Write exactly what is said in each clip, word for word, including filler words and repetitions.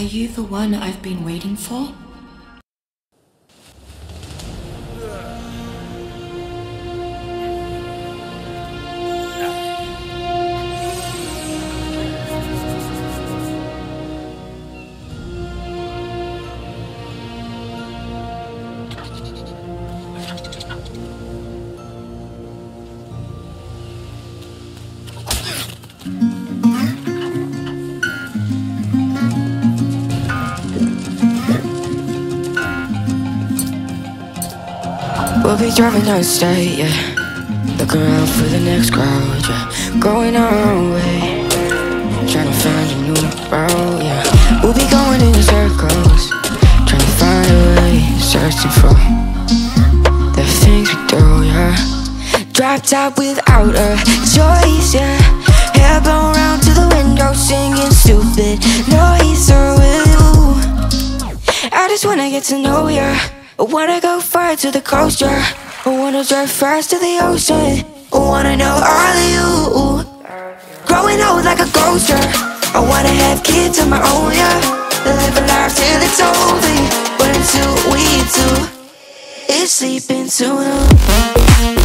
Are you the one I've been waiting for? We'll be driving down the state, yeah. Looking around for the next crowd, yeah. Going our own way, trying to find a new road, yeah. We'll be going in circles, trying to find a way, searching for the things we do, yeah. Dropped out without a choice, yeah. Hair blown round to the window, singing stupid noise with you. I just wanna get to know ya. I wanna go far to the coast, yeah. I wanna drive fast to the ocean. I wanna know all of you. Growing old like a ghost, yeah. I wanna have kids of my own, yeah. Live a life till it's over. But until we do, it's sleeping too long.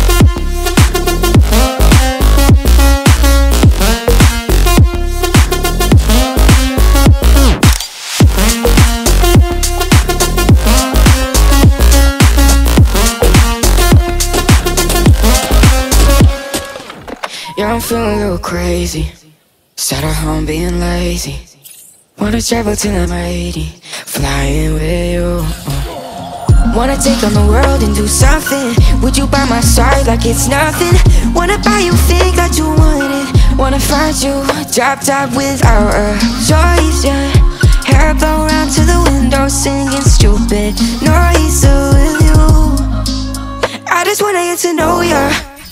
Yeah, I'm feeling a little crazy. Sat at home being lazy. Wanna travel till I'm eighty, flying with you. uh. Wanna take on the world and do something. Would you buy my side like it's nothing? Wanna buy you things that you wanted. Wanna find you, dropped out without a choice, yeah. Hair blown round to the window, singing stupid noise with you. I just wanna get to know ya.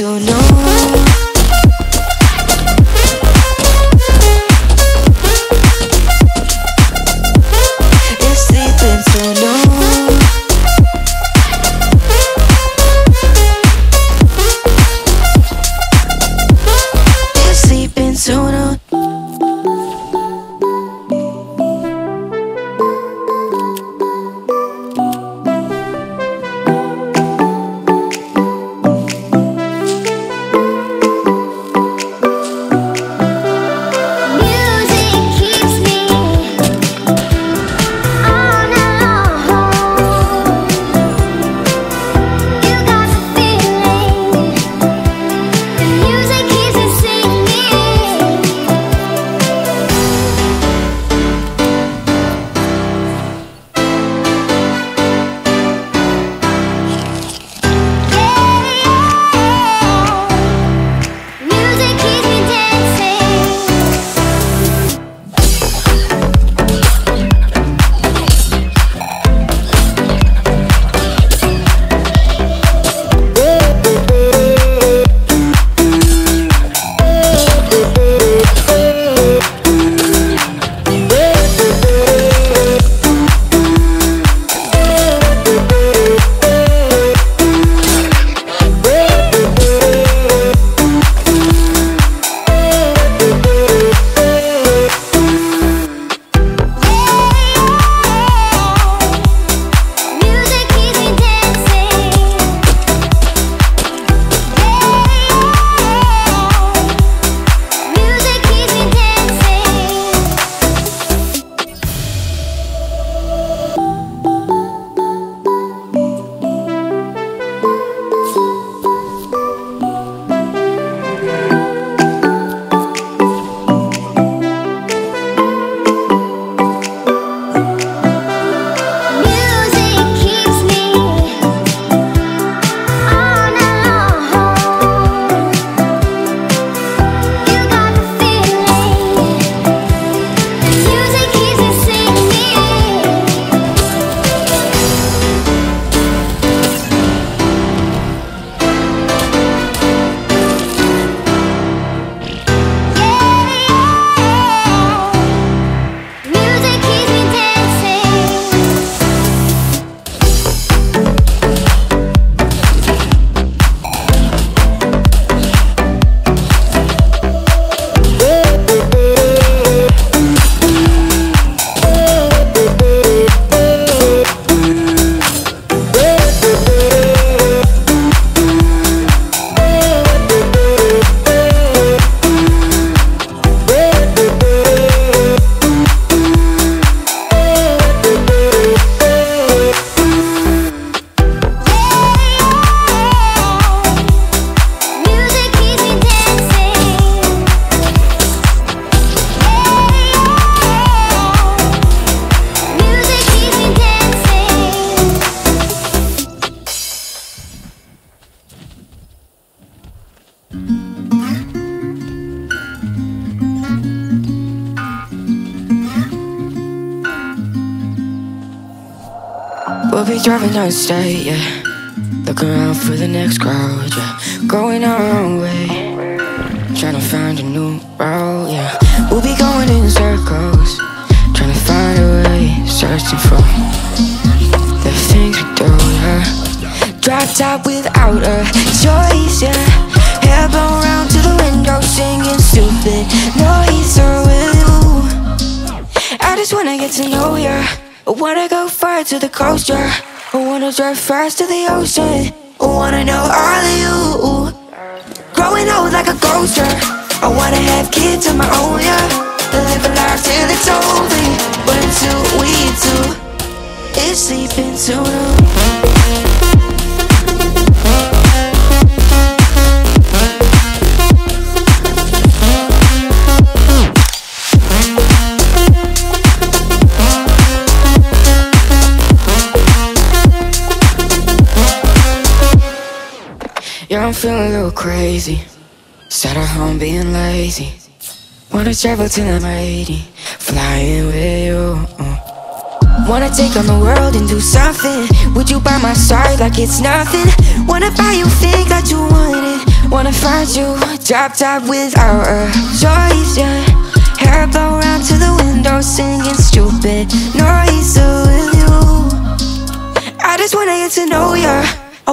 So no. It's sleeping so no. We'll be driving down the state, yeah, looking around for the next crowd, yeah, going our own way, trying to find a new route, yeah. We'll be going in circles, trying to find a way, searching for the things we do, yeah. Drive top without a choice, yeah. Hair blown round to the window, singing stupid noise with you. I just wanna get to know ya, I wanna go far to the coast, yeah. I wanna drive fast to the ocean, I wanna know all of you. Growing old like a ghost, yeah. I wanna have kids of my own, yeah. Live a life till it's over, but until we do, it's sleeping sooner. Yeah, I'm feeling a little crazy, sat at home being lazy. Wanna travel till I'm eighty, flying with you. uh. Wanna take on the world and do something. Would you buy my side like it's nothing? Wanna buy you things that you wanted. Wanna find you, drop top without a choice, yeah. Hair blow round to the window, singing stupid noise with you. I just wanna get to know ya, I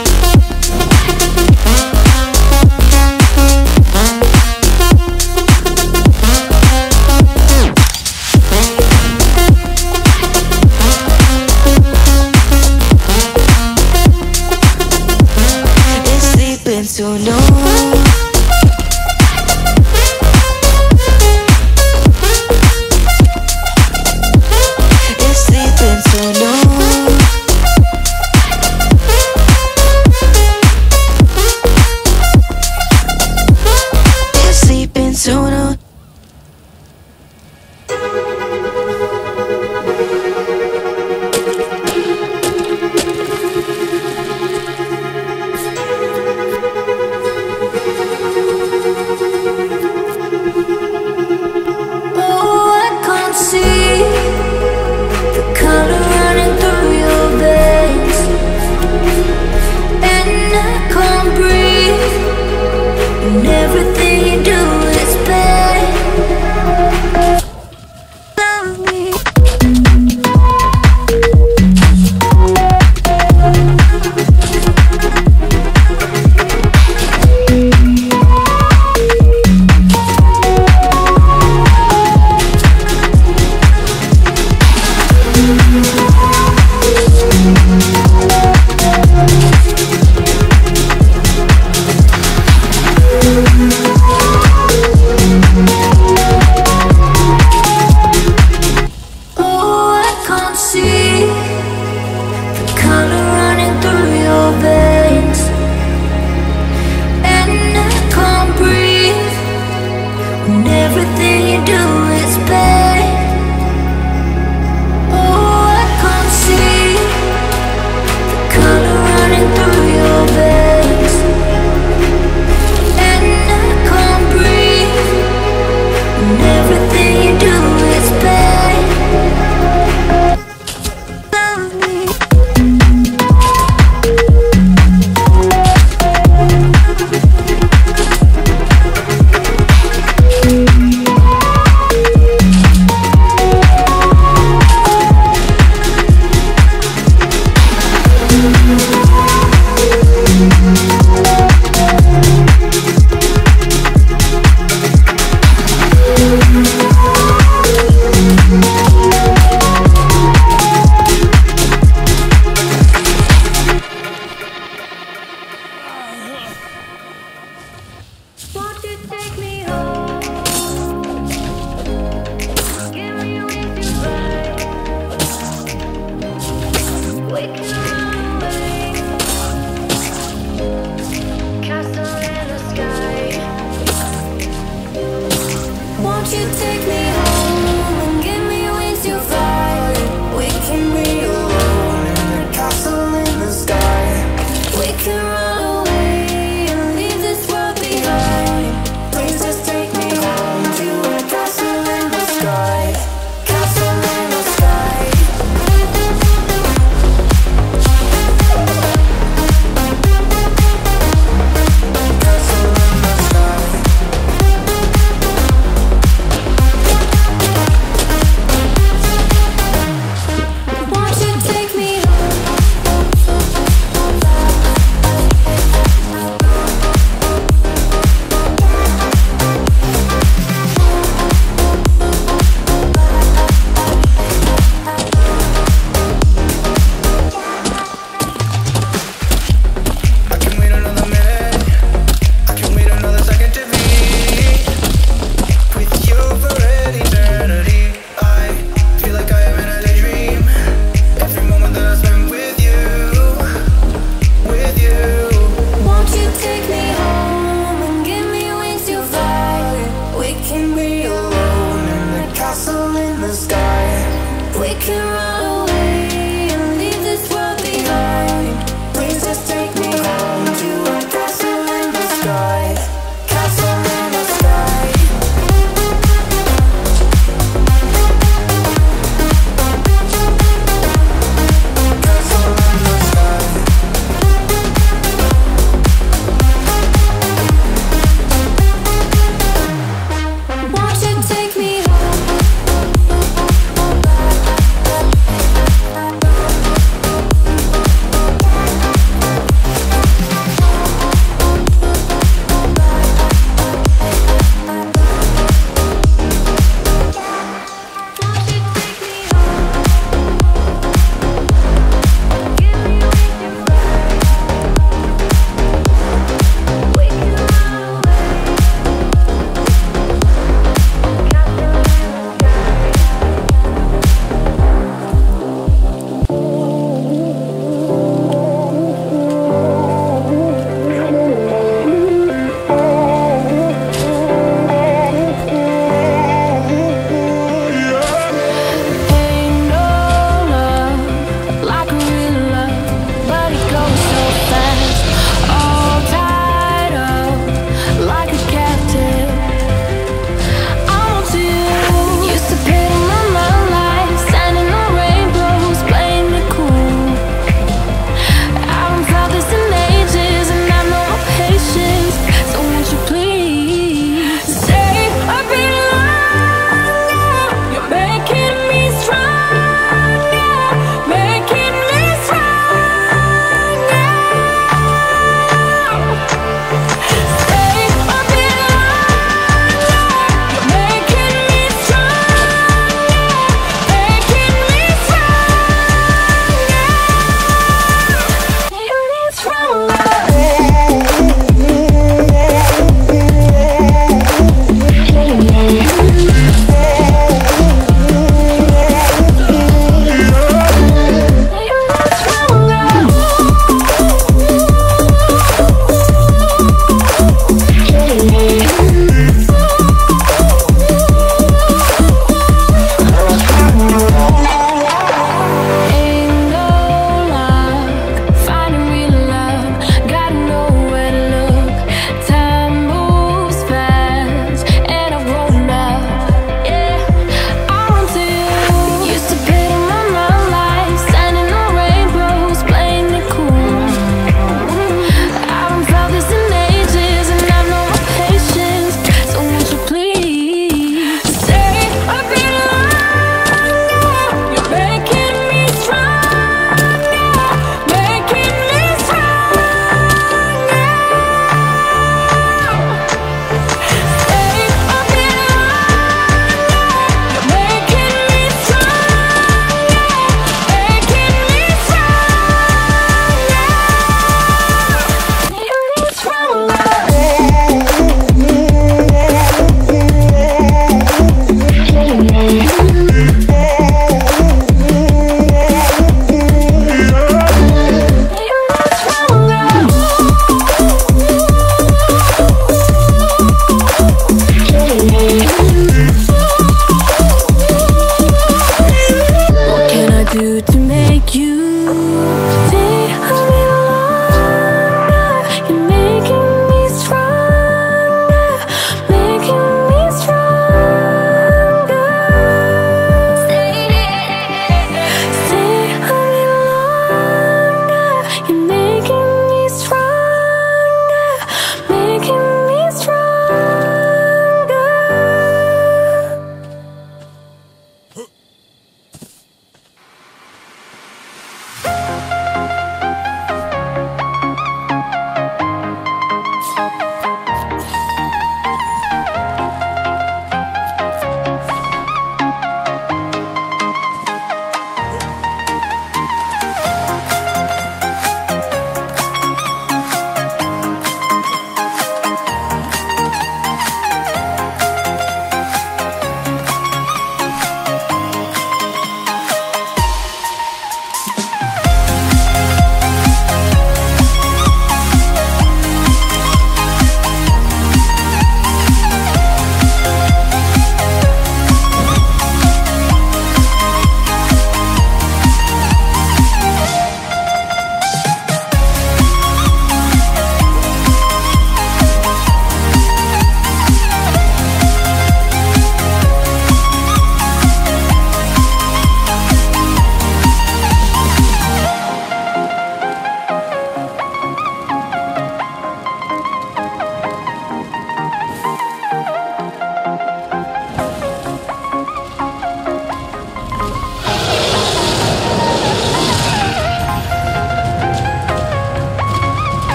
So no.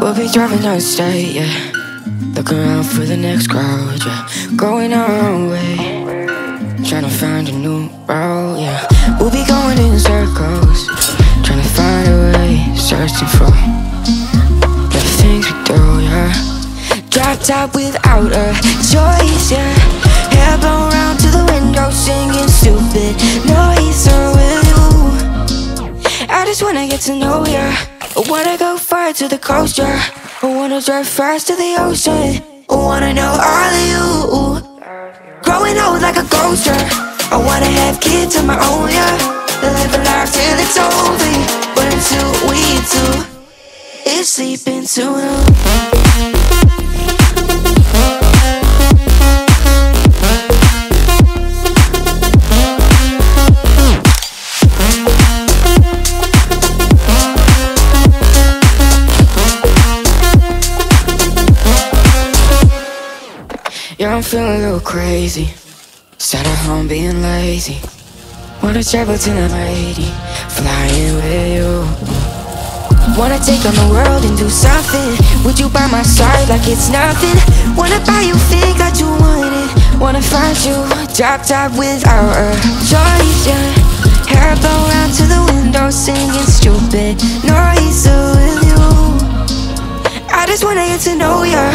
We'll be driving down the state, yeah. Look around for the next crowd, yeah. Going our own way, trying to find a new route, yeah. We'll be going in circles, trying to find a way, searching for the things we do, yeah. Drop top without a choice, yeah. Hair blown round to the window, singing stupid noise. I'm with you, I just wanna get to know ya. I wanna go far to the coast, yeah. I wanna drive fast to the ocean. I wanna know all of you. Growing old like a ghost, yeah. I wanna have kids of my own, yeah. Live a life till it's over. But until we do, it's sleeping too long. Yeah, I'm feeling a little crazy. Sat at home being lazy. Wanna travel to the lady, flying with you. Wanna take on the world and do something. Would you by my side like it's nothing? Wanna buy you think that you want it. Wanna find you, drop top without a choice, yeah. Hair blown round to the window, singing stupid noise with you. I just wanna get to know ya.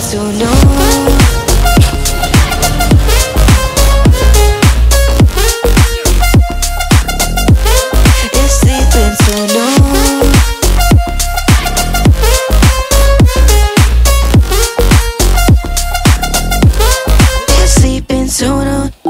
So no. It's sleeping so no. It's sleeping so no.